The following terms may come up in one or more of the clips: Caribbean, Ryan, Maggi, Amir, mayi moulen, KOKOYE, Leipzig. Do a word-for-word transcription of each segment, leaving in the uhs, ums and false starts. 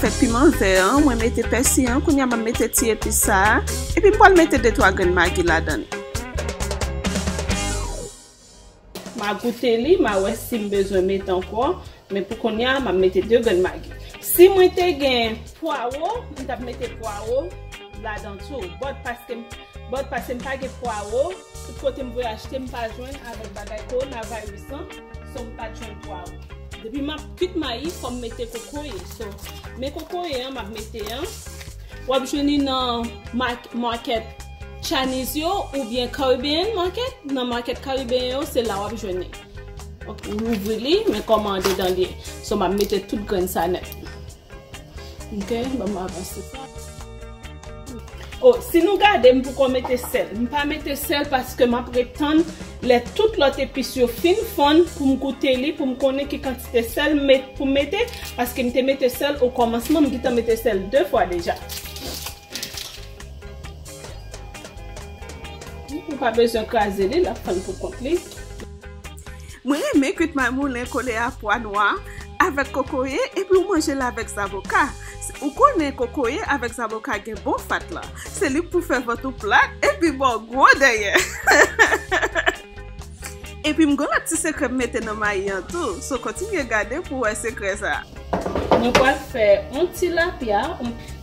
fait piment vert, moi mette persil, qu'on y a mette ti épices ça et puis pour mettre deux trois graines maggi là-dedans. Ma goûter li, ma ouais si besoin mettre encore, mais pour qu'on y a m'a mettre deux graines maggi. Si moi te gain poireau, on t'a mettre poireau là-dedans tout, bon parce que bon parce que pas de poireau, tout côté me acheter me pas joindre avec bagaille qu'on a huit cents, sont pas joindre poireau. Depuis ma cuite maïs, comme mettre kokoye. So, mes kokoye, m'a mettre un. Ou abjoni dans market Chinese yo, ou bien Caribbean market. Dans market Caribbean yo, c'est là où abjoni. OK, vous voulez me commander dans les. So m'a mettre toute graine ça net. OK, maman avance ça. Oh, si nous gardons pour qu'on mette sel, je ne pas mettre sel parce que je prétends les toutes les épices fines pour me goûter, pour me connaître quelle quantité de sel pour mettre parce que je mets sel au commencement, je mets sel deux fois déjà. Je n'ai pas besoin de craser la panne pour compter. Moi, je mets ma moulin collée à pois noir avec kokoye et puis manger là avec avocat. Ou connaît kokoye avec avocat qui est bon fat là. C'est lui pour faire votre plat et puis bon gros derrière. Et puis m'gon la petit secret mettre dans maï en tout. So continuez garder pour un secret ça. Nous va faire un tilapia.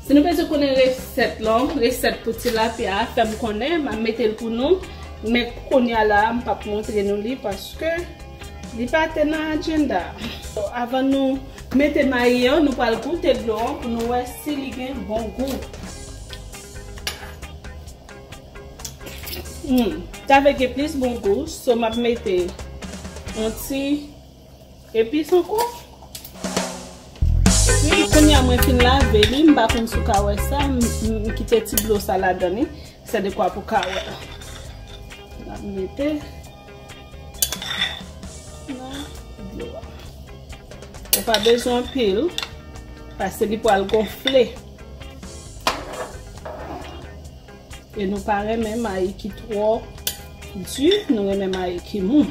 Si nous besoin connaître recette là, recette pour tilapia, femme connaît, m'a mettre pour nous, mais connait là, m'pa pas montrer nous li parce que li pas dans agenda. Avant nous mettez maïs, nous allons goûter de l'eau pour nous voir si il y a un bon goût. Avec plus bon goût, je vais mettre un petit épice encore. Puis, quand je vais laver, je vais mettre un petit peu de salade. C'est de quoi pour le carotte. Je vais mettre de l'eau. On n'a pas besoin de pile parce que les poils gonflés. Et nous paraît même maïs qui trop dur, nous même maïs qui mou.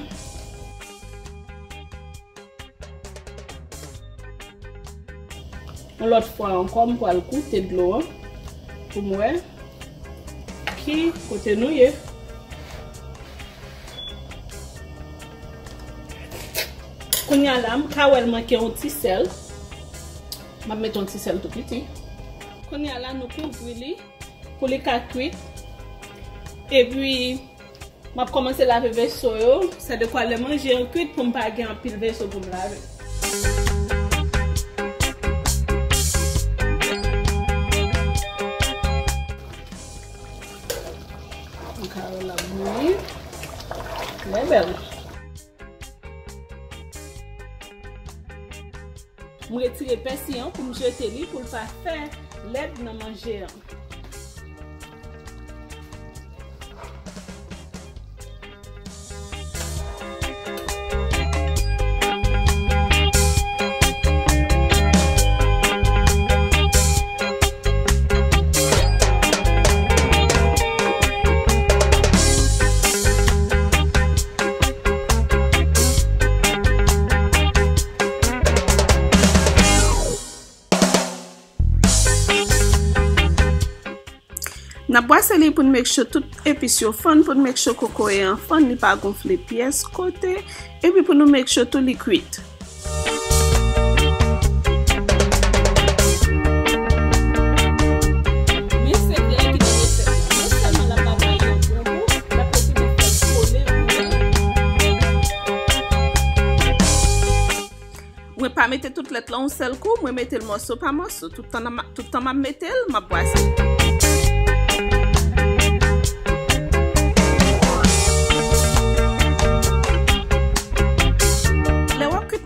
L'autre fois encore, pour le goûter de l'eau pour moi qui côté nous est. Quand y a l'âme, quand elle manque un petit sel, je vais mettre un petit sel tout petit. Quand y a l'âme, nous couvrons pour les quatre cuits. Et puis, je vais commencer à laver le vaisseau. C'est de quoi le manger en cuit pour ne pas gagner un pile de vaisseau pour me laver. Donc, on va bouillir. C'est belle. Je retire le persil pour me jeter pour ne pas faire l'aide dans manger. La boisseline pour make sure tout épices fun pour make sure kokoye en fun n'est pas gonfler pièces côté et puis pour nous make sure tout liquide. Je pas mettre toutes les longues seul coup, je mettre le morceau par morceau tout temps tout temps m'a mettre ma boisseline.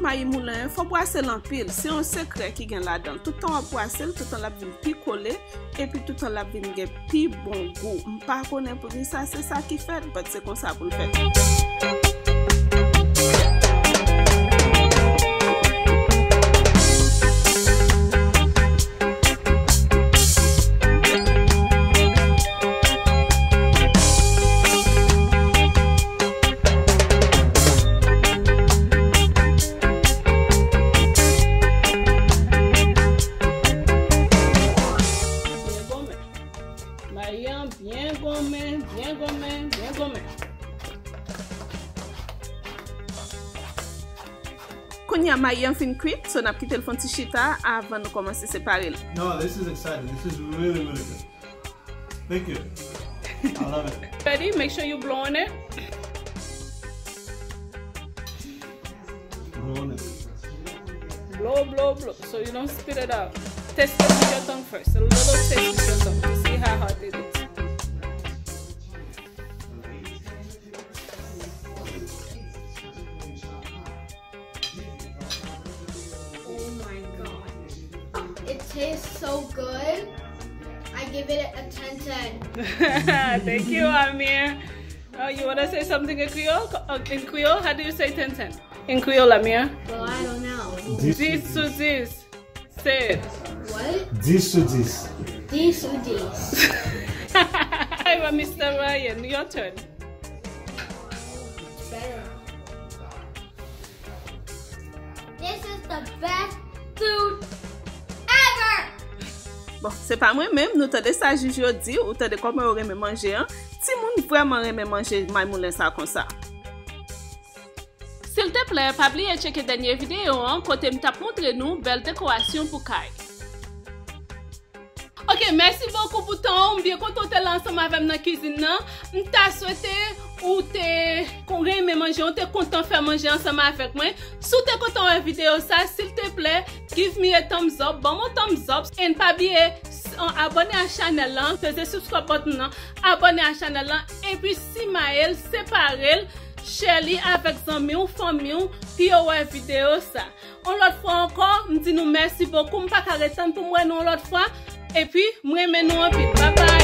Mayi moulen, faut boisser en pile. C'est un secret qui gagne là-dedans. Tout le temps on boisse, tout le temps la vin plus collé et puis tout le temps la vin gagne plus bon goût. On pas connaît pour ça, c'est ça qui fait, mais c'est comme ça pour le faire. gomen, bien gomen, bien gomen. Konya Mayen fin cuit, so n'a quitté le fond tichita avant de commencer à séparer. No, this is exciting. This is really, really good. Thank you. I love it. Ready? Make sure you blow on it. Blow on it. Blow, blow, blow. So you don't spit it out. Test it with your tongue first. A little taste with your tongue to see how hot it is. Oh my god. Oh, it tastes so good. I give it a ten ten. Thank you, Amir. Oh, you want to say something in Creole? In Creole? How do you say ten ten? In Creole, Amir? Well, I don't know. This to this. Say it. What? This to this. This to this. Hi, Mister Ryan. Your turn. It's better. This is the best food ever. Bon, c'est pas moi même. Nous t'as des ça aujourd'hui ou t'as des comment on aime manger hein. Si mon vraiment aime manger, mayi moulen ça comme ça. S'il te plaît, pas oublier de checker dernière vidéo hein, côté m't'a montré nous belle décoration pour Kai. Ok, merci beaucoup pour ton bien content de l'ensemble avec la cuisine. M't'a souhaité ou t'es content de manger, ou t'es content de faire manger ensemble avec moi. Si t'es content de la vidéo, ça, s'il te plaît, give me a thumbs up, bon mon thumbs up. Et pas oublier abonner à la chaîne, faisez subscribe button, abonner à la chaîne. Et puis si maël, séparez-le. Shelly avec amis ou famille ou puis ouais vidéo ça. On l'autre fois encore, me dit nous merci beaucoup, me pas qu'arrêter pour moi non l'autre fois et puis moi maintenant bye bye.